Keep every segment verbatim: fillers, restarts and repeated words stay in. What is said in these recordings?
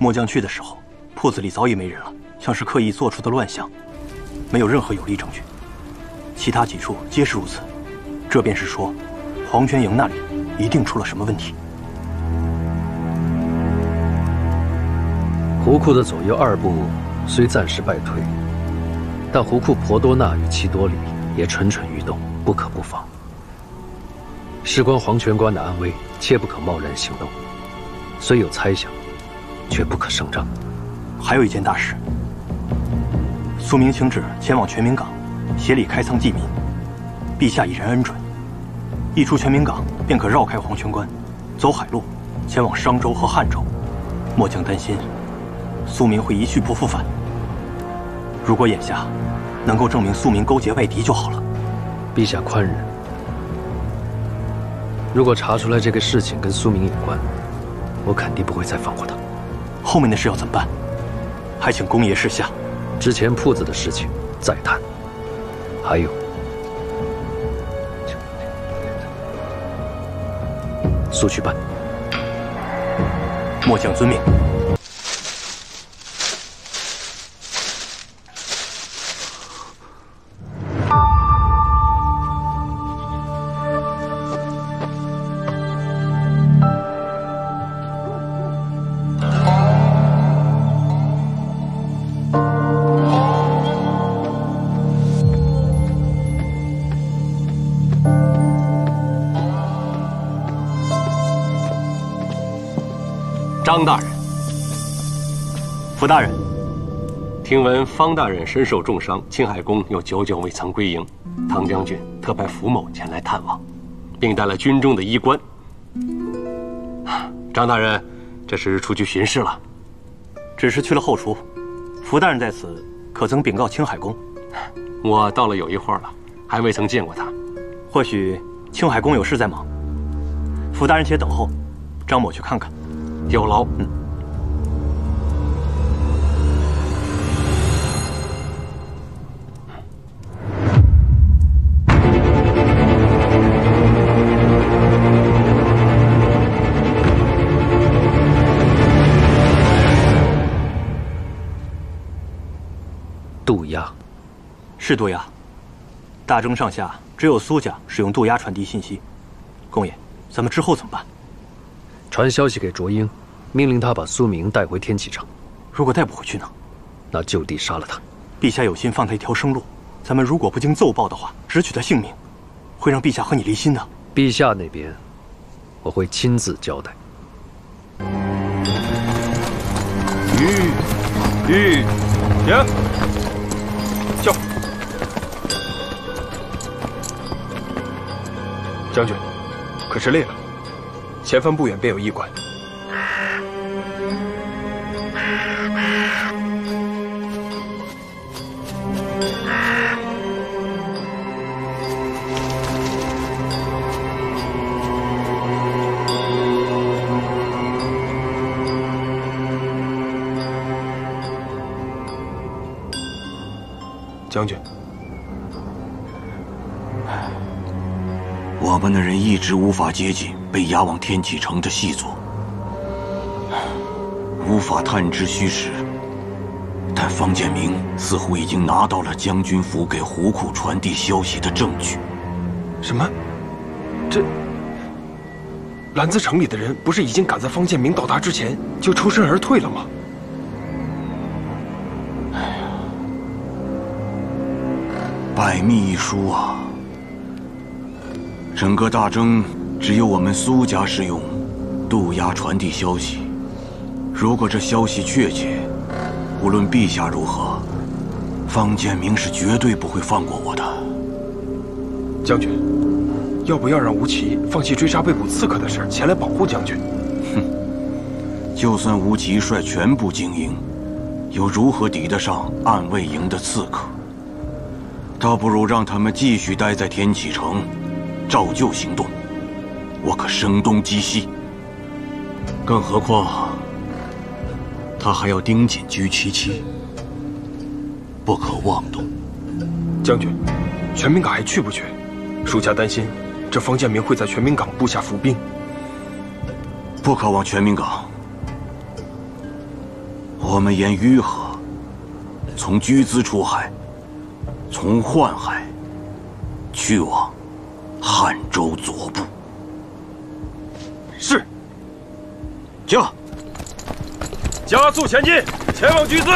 末将去的时候，铺子里早已没人了，像是刻意做出的乱象，没有任何有力证据。其他几处皆是如此，这便是说，黄泉营那里一定出了什么问题。胡库的左右二部虽暂时败退，但胡库婆多纳与齐多里也蠢蠢欲动，不可不防。事关黄泉关的安危，切不可贸然行动。虽有猜想，却不可声张。还有一件大事，苏明请旨前往全民港，协理开仓济民。陛下已然恩准，一出全民港便可绕开黄泉关，走海路，前往商州和汉州。末将担心，苏明会一去不复返。如果眼下能够证明苏明勾结外敌就好了。陛下宽仁，如果查出来这个事情跟苏明有关，我肯定不会再放过他。后面的事要怎么办？还请公爷示下。之前铺子的事情再谈，还有速去办。末将遵命。张大人，福大人，听闻方大人身受重伤，青海宫有久久未曾归营，唐将军特派福某前来探望，并带了军中的医官。张大人，这是出去巡视了？只是去了后厨。福大人在此，可曾禀告青海宫？我到了有一会儿了，还未曾见过他。或许青海宫有事在忙。福大人且等候，张某去看看。有劳。嗯。渡鸦，是渡鸦。大征上下，只有苏家使用渡鸦传递信息。公爷，咱们之后怎么办？传消息给卓英，命令他把苏明带回天启城。如果带不回去呢？那就地杀了他。陛下有心放他一条生路，咱们如果不经奏报的话，只取他性命，会让陛下和你离心的。陛下那边，我会亲自交代。御御营，叫将军，可是累了。前方不远便有驿馆，将军，我们的人一直无法接近被押往天启城的细作，无法探知虚实。但方建明似乎已经拿到了将军府给胡库传递消息的证据。什么？这兰兹城里的人不是已经赶在方建明到达之前就抽身而退了吗？哎呀，百密一疏啊！整个大征，只有我们苏家使用渡鸦传递消息。如果这消息确切，无论陛下如何，方建明是绝对不会放过我的。将军，要不要让吴奇放弃追杀被捕刺客的事，前来保护将军？哼，就算吴奇率全部精英，又如何抵得上暗卫营的刺客？倒不如让他们继续待在天启城，照旧行动。我可声东击西，更何况他还要盯紧居七七，不可妄动。将军，全民港还去不去？属下担心，这方建明会在全民港布下伏兵。不可往全民港，我们沿淤河，从居兹出海，从宦海，去往汉州左部。是。停！加速前进，前往居兹。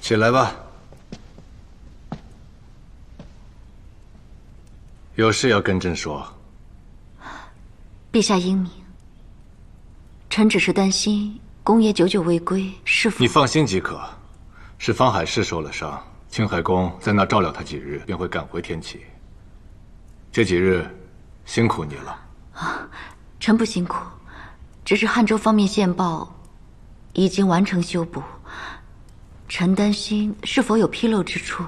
起来吧，有事要跟朕说。陛下英明。 臣只是担心公爷久久未归，是否……你放心即可。是方海市受了伤，青海公在那照料他几日，便会赶回天启。这几日辛苦你了。啊，臣不辛苦，只是汉州方面线报已经完成修补，臣担心是否有纰漏之处，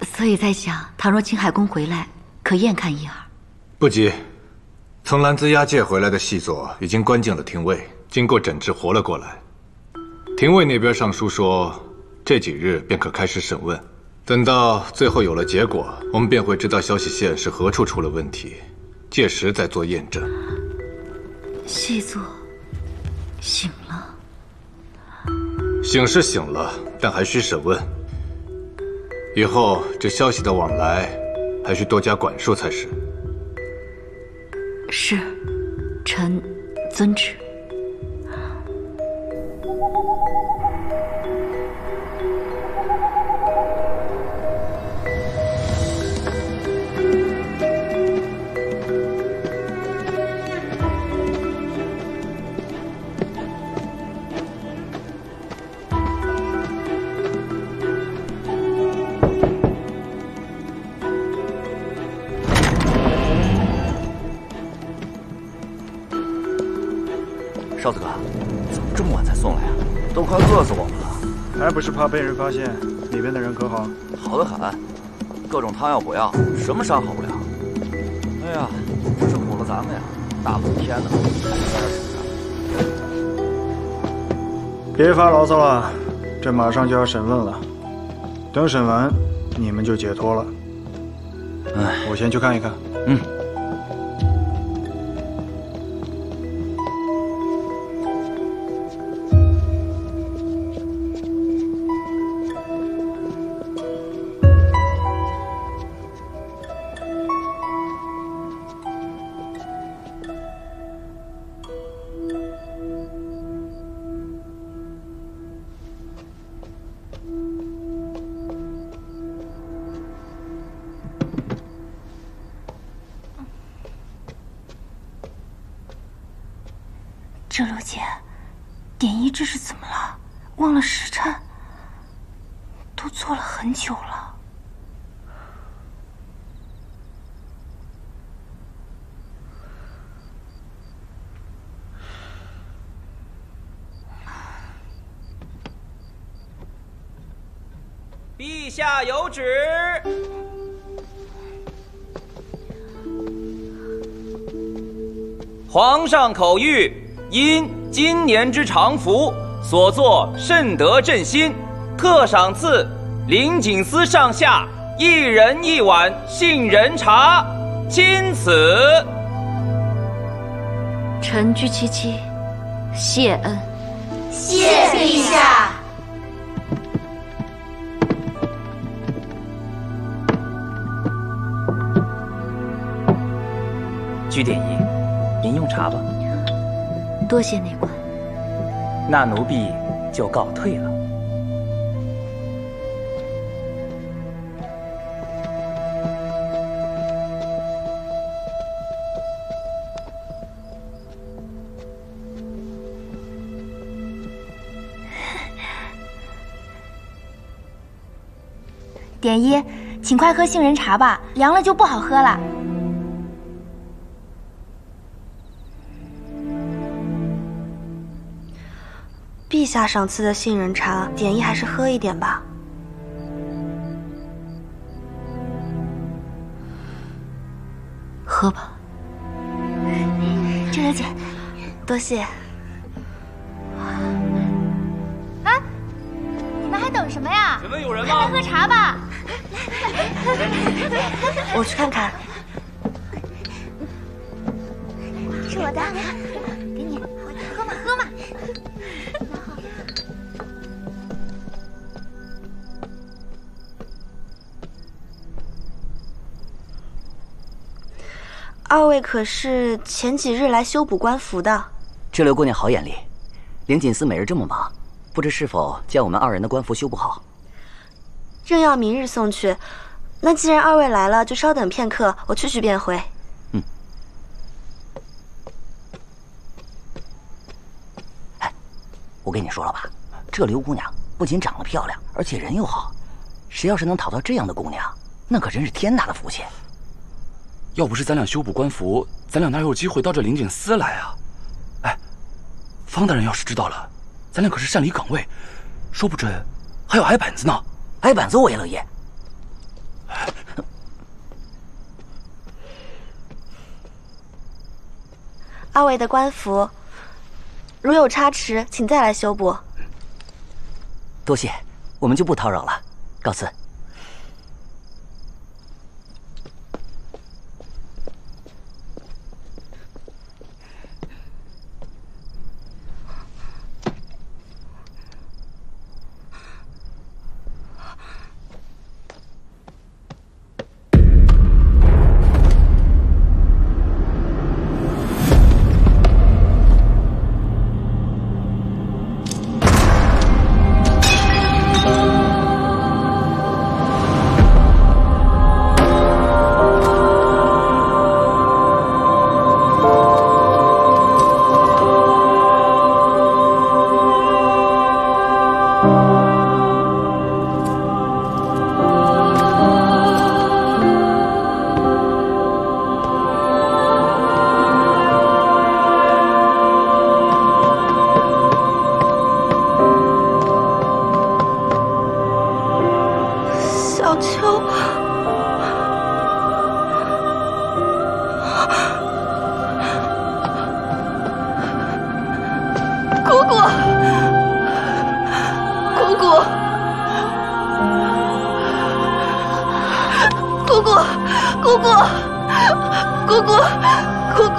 所以在想，倘若青海公回来，可验看一二。不急。 从兰孜押解回来的细作已经关进了廷尉，经过诊治活了过来。廷尉那边上书说，这几日便可开始审问。等到最后有了结果，我们便会知道消息线是何处出了问题，届时再做验证。细作醒了，醒是醒了，但还需审问。以后这消息的往来，还需多加管束才是。 是，臣遵旨。少子哥，怎么这么晚才送来啊？都快饿死我们了！还不是怕被人发现，里面的人可好？好得很，各种汤药补药，什么伤好不了。哎呀，真是苦了咱们呀！大冷天的，还在这等着。别发牢骚了，这马上就要审问了，等审完，你们就解脱了。哎，我先去看一看。嗯。 郑柔姐，典医这是怎么了？忘了时辰，都做了很久了。陛下有旨。 皇上口谕，因今年之常服所作甚得朕心，特赏赐林锦司上下一人一碗杏仁茶，钦此。臣居七七，谢恩。谢陛下。 居典医，您用茶吧。多谢内官。那奴婢就告退了。典医，请快喝杏仁茶吧，凉了就不好喝了。 陛下赏赐的杏仁茶，典医还是喝一点吧。喝吧，郑小姐，多谢。啊，你们还等什么呀？请问有人吗？快来喝茶吧！我去看看。是我的，给你，喝嘛喝嘛。二位可是前几日来修补官服的？这刘姑娘好眼力，林锦司每日这么忙，不知是否将我们二人的官服修补好？正要明日送去，那既然二位来了，就稍等片刻，我去去便回。 我跟你说了吧，这刘姑娘不仅长得漂亮，而且人又好。谁要是能讨到这样的姑娘，那可真是天大的福气。要不是咱俩修补官服，咱俩哪有机会到这林锦司来啊？哎，方大人要是知道了，咱俩可是擅离岗位，说不准还要挨板子呢。挨板子我也乐意。二位的官服。 如有差池，请再来修补。多谢，我们就不叨扰了，告辞。姑姑，姑姑，姑姑。